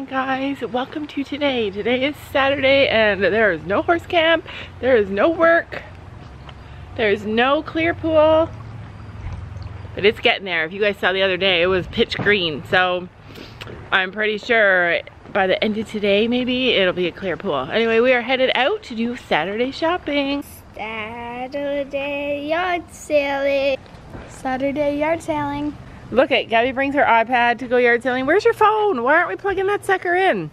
morning, guys. Welcome to today. Today is Saturday and there is no horse camp. There is no work. There is no clear pool. But it's getting there. If you guys saw the other day, it was pitch green. So I'm pretty sure by the end of today, maybe, it'll be a clear pool. Anyway, we are headed out to do Saturday shopping. Saturday yard sailing. Saturday yard sailing. Look at Gabby brings her iPad to go yard selling. Where's your phone? Why aren't we plugging that sucker in?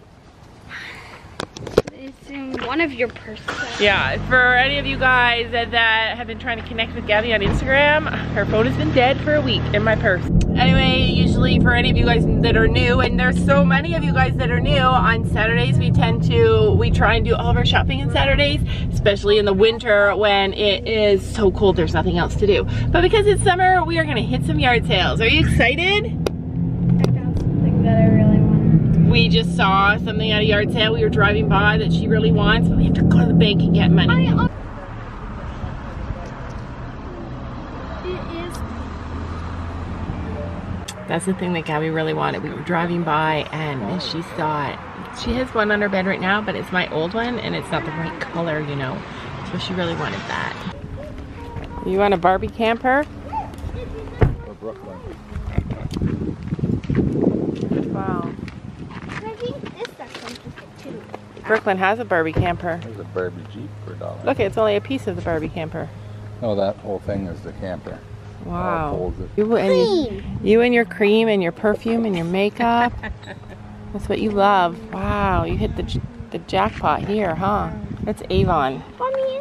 It's in one of your purses. Yeah, for any of you guys that have been trying to connect with Gabby on Instagram, her phone has been dead for a week in my purse. Anyway, usually for any of you guys that are new, and there's so many of you guys that are new, on Saturdays we try and do all of our shopping on Saturdays, especially in the winter when it is so cold there's nothing else to do. But because it's summer, we are gonna hit some yard sales. Are you excited? I found something that I really wanted. We just saw something at a yard sale we were driving by that she really wants, but we have to go to the bank and get money. That's the thing that Gabby really wanted. We were driving by and she saw it. She has one on her bed right now, but it's my old one and it's not the right color, you know. So she really wanted that. You want a Barbie camper? Or Brooklyn. Wow. I think this is too. Brooklyn has a Barbie camper. There's a Barbie Jeep for $1. Look, it's only a piece of the Barbie camper. No, that whole thing is the camper. Wow. You and your cream and your perfume and your makeup. That's what you love. Wow, you hit the jackpot here, huh? That's Avon. Mommy,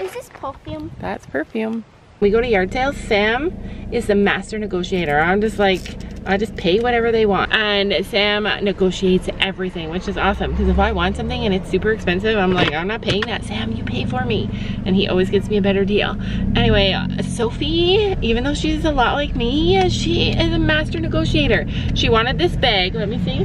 is this perfume? That's perfume. We go to yard sales. Sam is the master negotiator. I'm just like, I just pay whatever they want. And Sam negotiates everything, which is awesome. Because if I want something and it's super expensive, I'm like, I'm not paying that. Sam, you pay for me. And he always gets me a better deal. Anyway, Sophie, even though she's a lot like me, she is a master negotiator. She wanted this bag. Let me see.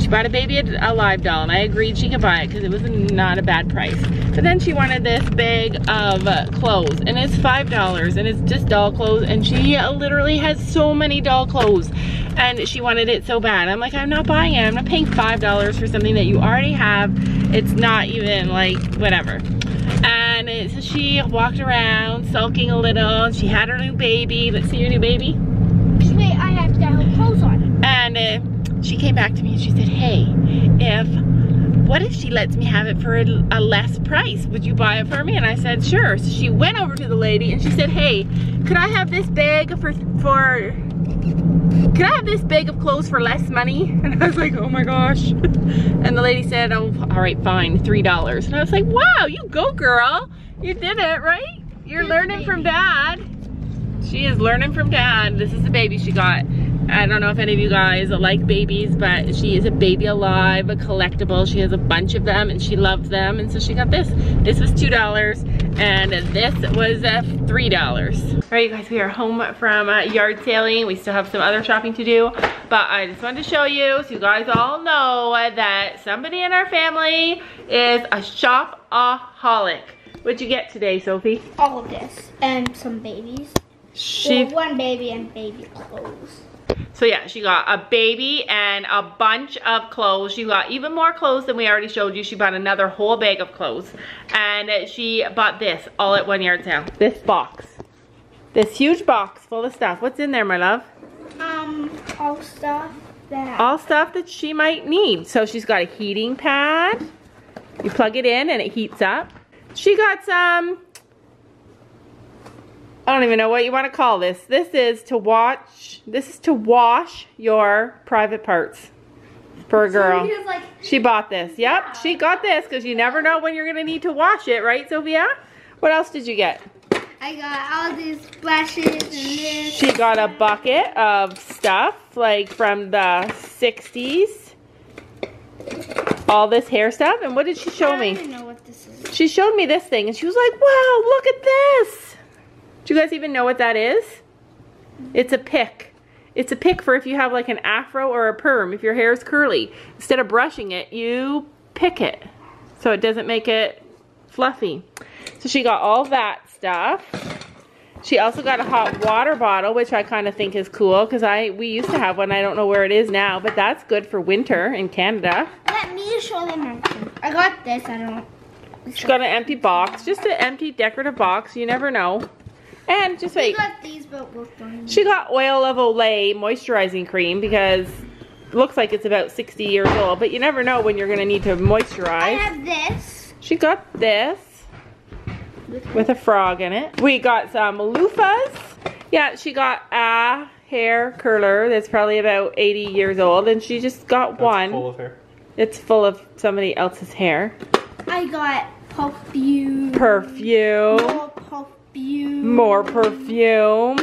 She bought a Baby Alive doll, and I agreed she could buy it because it was not a bad price. But then she wanted this bag of clothes, and it's $5, and it's just doll clothes, and she literally has so many doll clothes, and she wanted it so bad. I'm like, I'm not buying it. I'm not paying $5 for something that you already have. It's not even, like, whatever. And so she walked around, sulking a little. She had her new baby. Let's see your new baby. Wait, I have to have clothes on. And she came back to me and she said, hey, what if she lets me have it for a less price? Would you buy it for me? And I said, sure. So she went over to the lady and she said, hey, could I have this bag could I have this bag of clothes for less money? And I was like, oh my gosh. And the lady said, oh, all right, fine, $3. And I was like, wow, you go, girl. You did it, right? You're learning from dad. She is learning from dad. This is the baby she got. I don't know if any of you guys like babies, but she is a Baby Alive, a collectible. She has a bunch of them and she loves them. And so she got this. This was $2 and this was $3. All right, you guys, we are home from yard sailing. We still have some other shopping to do, but I just wanted to show you so you guys all know that somebody in our family is a shopaholic. What'd you get today, Sophie? All of this and some babies. Well, one baby and baby clothes. So yeah, she got a baby and a bunch of clothes. She got even more clothes than we already showed you. She bought another whole bag of clothes. And she bought this all at one yard sale. This box. This huge box full of stuff. What's in there, my love? All stuff that... all stuff that she might need. So she's got a heating pad. You plug it in and it heats up. She got some... I don't even know what you want to call this. This is to wash your private parts for a girl. So like, she bought this. Yep, yeah. She got this because you never know when you're going to need to wash it, right, Sophia? What else did you get? I got all these brushes and this. She got a bucket of stuff like from the 60s. All this hair stuff. And what did she show me? I don't even know what this is. She showed me this thing and she was like, wow, look at this. Do you guys even know what that is? It's a pick. It's a pick for if you have like an afro or a perm, if your hair is curly. Instead of brushing it, you pick it so it doesn't make it fluffy. So she got all that stuff. She also got a hot water bottle, which I kind of think is cool because we used to have one. I don't know where it is now, but that's good for winter in Canada. Let me show them. I got this. I don't know. She got an empty box, just an empty decorative box. You never know. And just wait. She got Oil of Olay moisturizing cream because it looks like it's about 60 years old, but you never know when you're going to need to moisturize. I have this. She got this with a frog in it. We got some loofahs. Yeah, she got a hair curler that's probably about 80 years old, and she just got one. It's full of hair. It's full of somebody else's hair. I got perfume. More perfume.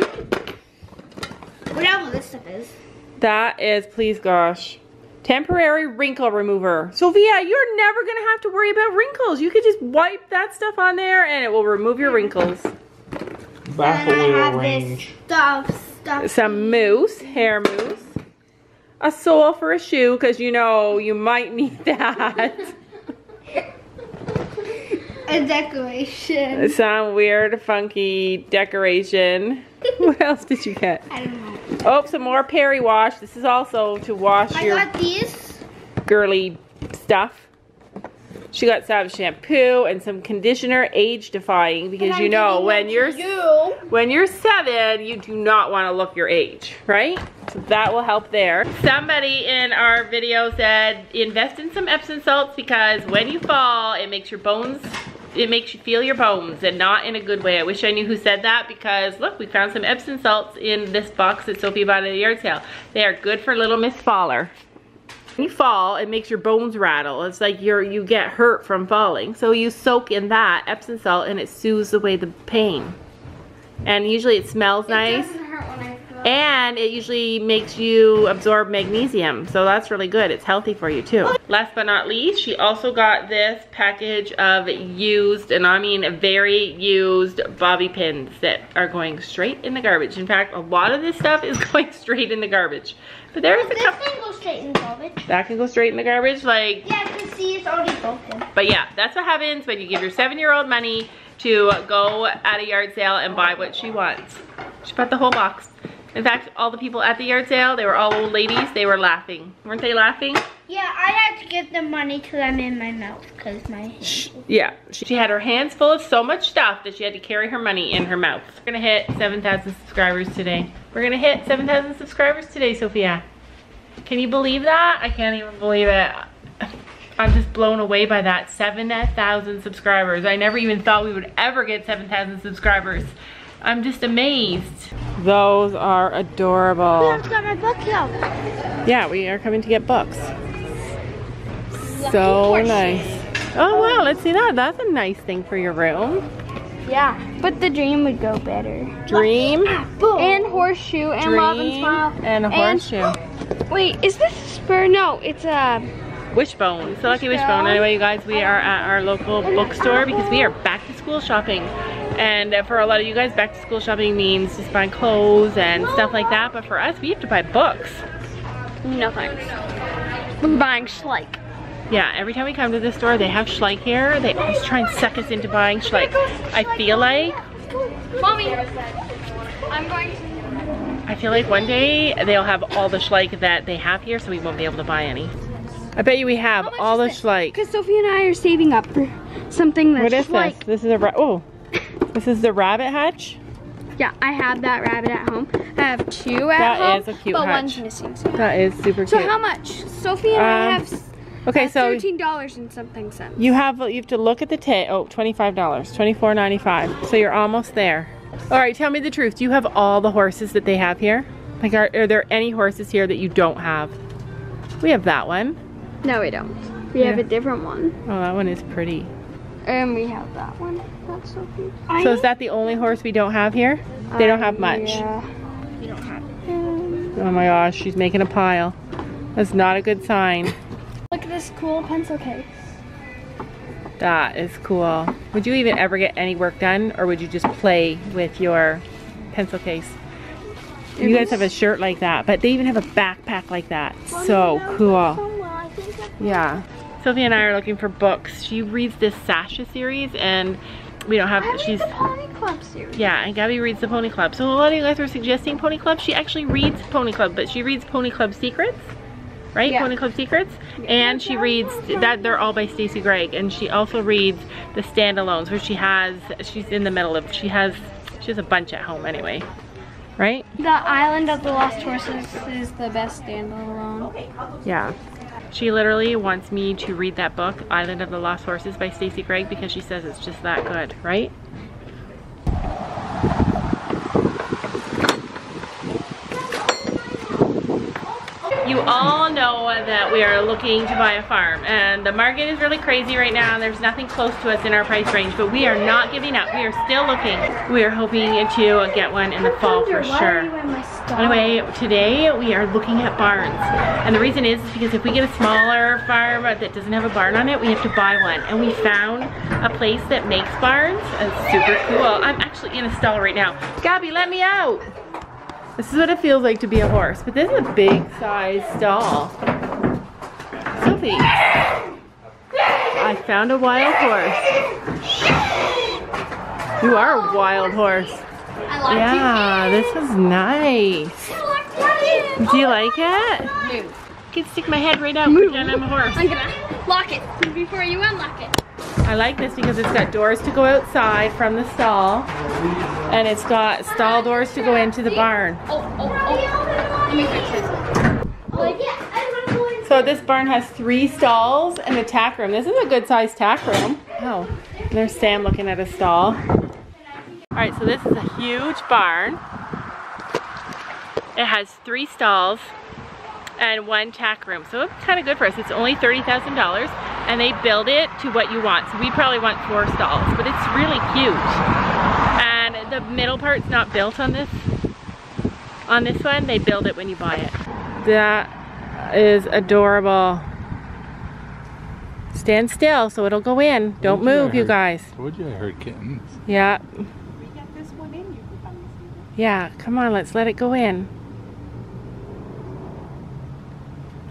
Whatever this stuff is. That is, please gosh. Temporary wrinkle remover. Sophia, you're never going to have to worry about wrinkles. You could just wipe that stuff on there and it will remove your wrinkles. Bath oil range. Some mousse, hair mousse. A sole for a shoe, because you know you might need that. A decoration. Some weird, funky decoration. What else did you get? I don't know. Oh, some more Peri Wash. This is also to wash your... I got these. Girly stuff. She got some shampoo and some conditioner, age-defying, because you know when you're 7, you do not want to look your age, right? So that will help there. Somebody in our video said, invest in some Epsom salts because when you fall, it makes your bones... It makes you feel your bones and not in a good way. I wish I knew who said that because look, we found some Epsom salts in this box that Sophie bought at the yard sale. They are good for little Miss Faller. When you fall, it makes your bones rattle. It's like you get hurt from falling. So you soak in that Epsom salt and it soothes away the pain. And usually it smells nice. It doesn't hurt when I fall. And it usually makes you absorb magnesium. So that's really good. It's healthy for you too. Last but not least, she also got this package of used, and I mean very used, bobby pins that are going straight in the garbage. In fact, a lot of this stuff is going straight in the garbage. But there's a couple. This can go straight in the garbage. That can go straight in the garbage, like. Yeah, because see, it's already broken. But yeah, that's what happens when you give your 7-year-old money to go at a yard sale and buy what she wants. She bought the whole box. In fact, all the people at the yard sale, they were all old ladies. They were laughing. Weren't they laughing? Yeah, I had to give the money to them in my mouth because my hands. Yeah, she had her hands full of so much stuff that she had to carry her money in her mouth. We're gonna hit 7,000 subscribers today. We're gonna hit 7,000 subscribers today, Sophia. Can you believe that? I can't even believe it. I'm just blown away by that. 7,000 subscribers. I never even thought we would ever get 7,000 subscribers. I'm just amazed. Those are adorable. We have to get my book out. Yeah, we are coming to get books. So nice. Oh wow, let's see that. That's a nice thing for your room. Yeah, but the dream would go better. Dream and horseshoe and dream, love and smile and a horseshoe. And, wait, is this a spur? No, it's a wishbone. It's a lucky wishbone. Anyway, you guys, we are at our local bookstore because we are back to school shopping, and for a lot of you guys, back to school shopping means just buying clothes and stuff like that. But for us, we have to buy books. No thanks. We're buying Schleich. Yeah, every time we come to the store, they have Schleich here. They always try and suck us into buying Schleich. I feel like... Mommy! I'm going to... I feel like one day they'll have all the Schleich that they have here, so we won't be able to buy any. I bet you we have all the Schleich. Because Sophie and I are saving up for something that's Schleich. What is this? This is a... Oh! This is the rabbit hutch? Yeah, I have that rabbit at home. I have two at home. That is a cute hutch. But one's missing. That is super cute. So how much? Sophie and I have... Okay, so $13 and something cents. You have to look at the tag. Oh, $25, $24.95. So you're almost there. All right, tell me the truth. Do you have all the horses that they have here? Like, are there any horses here that you don't have? We have that one. No, we don't. We have a different one. Oh, that one is pretty. And we have that one. That's so cute. So is that the only horse we don't have here? They don't have much. Yeah. We don't have it. Oh my gosh, she's making a pile. That's not a good sign. Look at this cool pencil case. That is cool. Would you even ever get any work done, or would you just play with your pencil case? You guys have a shirt like that, but they even have a backpack like that. So cool. Yeah. Sophie and I are looking for books. She reads this Sasha series, and we don't have, she's the Pony Club series. Yeah, and Gabby reads the Pony Club. So a lot of you guys were suggesting Pony Club. She actually reads Pony Club, but she reads Pony Club Secrets, right? Yeah. Pony Club Secrets. And she reads that, they're all by Stacey Gregg, and she also reads the standalones where she has, she's in the middle of, she has a bunch at home anyway. Right? The Island of the Lost Horses is the best standalone. Yeah. She literally wants me to read that book, Island of the Lost Horses by Stacey Gregg, because she says it's just that good, right? You all know that we are looking to buy a farm, and the market is really crazy right now. There's nothing close to us in our price range, but we are not giving up. We are still looking. We are hoping to get one in the fall for sure. Anyway, today we are looking at barns, and the reason is because if we get a smaller farm that doesn't have a barn on it, we have to buy one. And we found a place that makes barns. It's super cool. I'm actually in a stall right now. Gabby, let me out. This is what it feels like to be a horse, but this is a big size stall. Sophie, I found a wild horse. You are a wild horse. Yeah, this is nice. Do you like it? No. I can stick my head right out, pretend I'm a horse. I'm gonna lock it before you unlock it. I like this because it's got doors to go outside from the stall, and it's got stall doors to go into the barn. Let me fix this. So this barn has 3 stalls and a tack room. This is a good sized tack room. Oh, there's Sam looking at a stall. Alright, so this is a huge barn. It has 3 stalls and 1 tack room, so it's kind of good for us. It's only $30,000, and they build it to what you want. So we probably want 4 stalls, but it's really cute. And the middle part's not built on this one. They build it when you buy it. That is adorable. Stand still so it'll go in. Don't move, you guys. Told you I heard kittens. Yeah. We get this one in, you can come and see it. Yeah, come on, let's let it go in.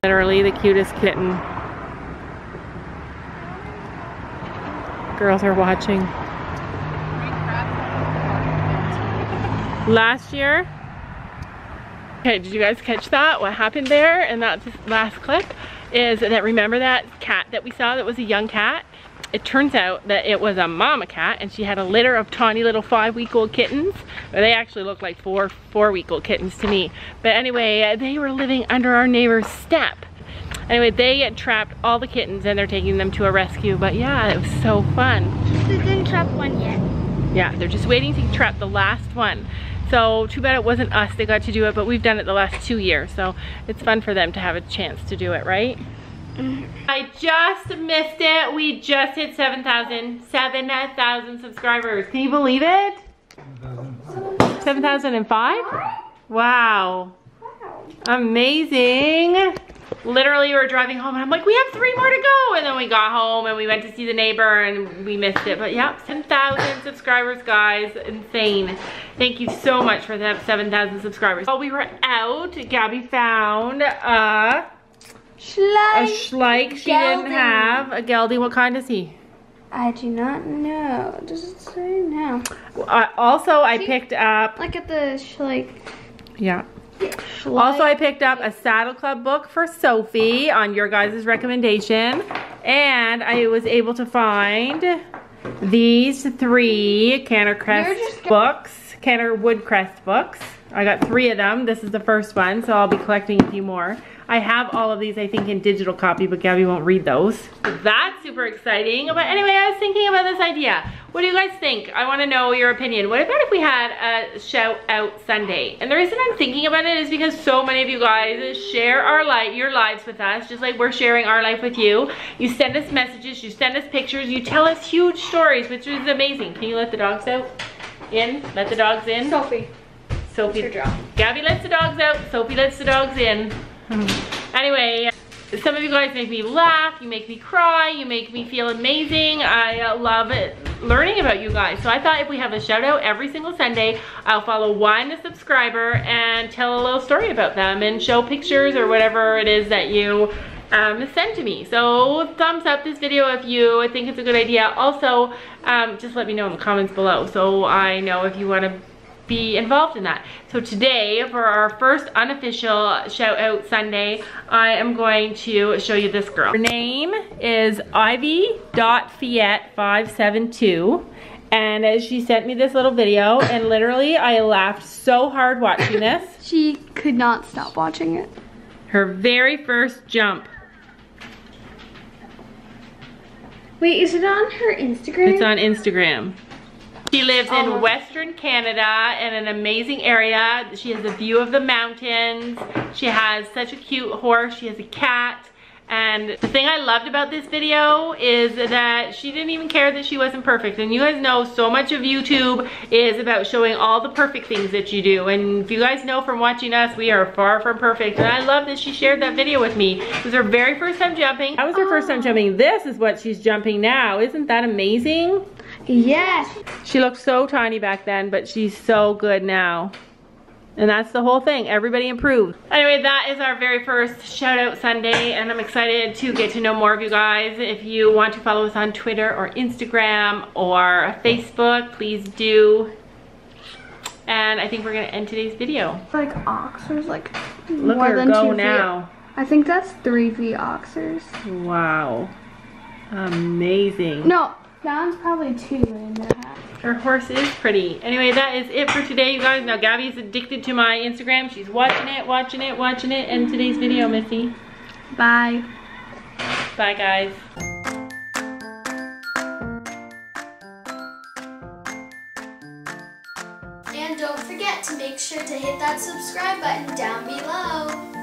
Literally the cutest kitten. Girls are watching. Last year, okay, did you guys catch that? What happened there in that last clip is that, remember that cat that we saw that was a young cat? It turns out that it was a mama cat, and she had a litter of tawny little 5-week-old kittens. They actually look like 4-week-old kittens to me. But anyway, they were living under our neighbor's step. Anyway, they trapped all the kittens and they're taking them to a rescue. But yeah, it was so fun. They didn't trap one yet. Yeah, they're just waiting to trap the last one. So too bad it wasn't us that got to do it, but we've done it the last 2 years. So it's fun for them to have a chance to do it, right? I just missed it. We just hit 7,000 subscribers. Can you believe it? 7,005? Wow. Amazing. Literally we were driving home and I'm like, we have 3 more to go. And then we got home and we went to see the neighbor and we missed it. But yeah, 10,000 subscribers, guys. Insane. Thank you so much for that 7,000 subscribers. While we were out, Gabby found a Schleich she didn't have. A gelding. What kind is he? I do not know. Does it say now? Also, I picked up... Look at the Schleich. Yeah. Schleich. Also, I picked up a Saddle Club book for Sophie on your guys' recommendation. And I was able to find these 3 Canterwood Crest books. I got 3 of them. This is the first one, so I'll be collecting a few more. I have all of these, I think, in digital copy, but Gabby won't read those. That's super exciting. But anyway, I was thinking about this idea. What do you guys think? I want to know your opinion. What about if we had a shout out Sunday? And the reason I'm thinking about it is because so many of you guys share your lives with us, just like we're sharing our life with you. You send us messages, you send us pictures, you tell us huge stories, which is amazing. Can you let the dogs out? Let the dogs in. Sophie. Gabby lets the dogs out. Sophie lets the dogs in. Anyway, some of you guys make me laugh, you make me cry, you make me feel amazing. I love learning about you guys. So I thought if we have a shout out every single Sunday, I'll follow one subscriber and tell a little story about them and show pictures or whatever it is that you send to me. So thumbs up this video if you think it's a good idea. Also, just let me know in the comments below so I know if you want to be involved in that. So today, for our first unofficial shout out Sunday, I am going to show you this girl. Her name is ivy.fiat572. And she sent me this little video, and literally I laughed so hard watching this. She could not stop watching it. Her very first jump. Wait, is it on her Instagram? It's on Instagram. She lives in Western Canada in an amazing area. She has a view of the mountains. She has such a cute horse. She has a cat. And the thing I loved about this video is that she didn't even care that she wasn't perfect. And you guys know so much of YouTube is about showing all the perfect things that you do. And if you guys know from watching us, we are far from perfect. And I love that she shared that video with me. It was her very first time jumping. That was her first time jumping. This is what she's jumping now. Isn't that amazing? Yes. She looked so tiny back then, but she's so good now. And that's the whole thing. Everybody improved. Anyway, that is our very first shout out Sunday, and I'm excited to get to know more of you guys. If you want to follow us on Twitter or Instagram or Facebook, please do. And I think we're gonna end today's video. Like oxers, like look more than go 2 feet. Now. I think that's 3 feet oxers. Wow, amazing. No, that one's probably 2.5. Her horse is pretty. Anyway, that is it for today, you guys. Now, Gabby's addicted to my Instagram. She's watching it. End today's video, Missy. Bye. Bye, guys. And don't forget to make sure to hit that subscribe button down below.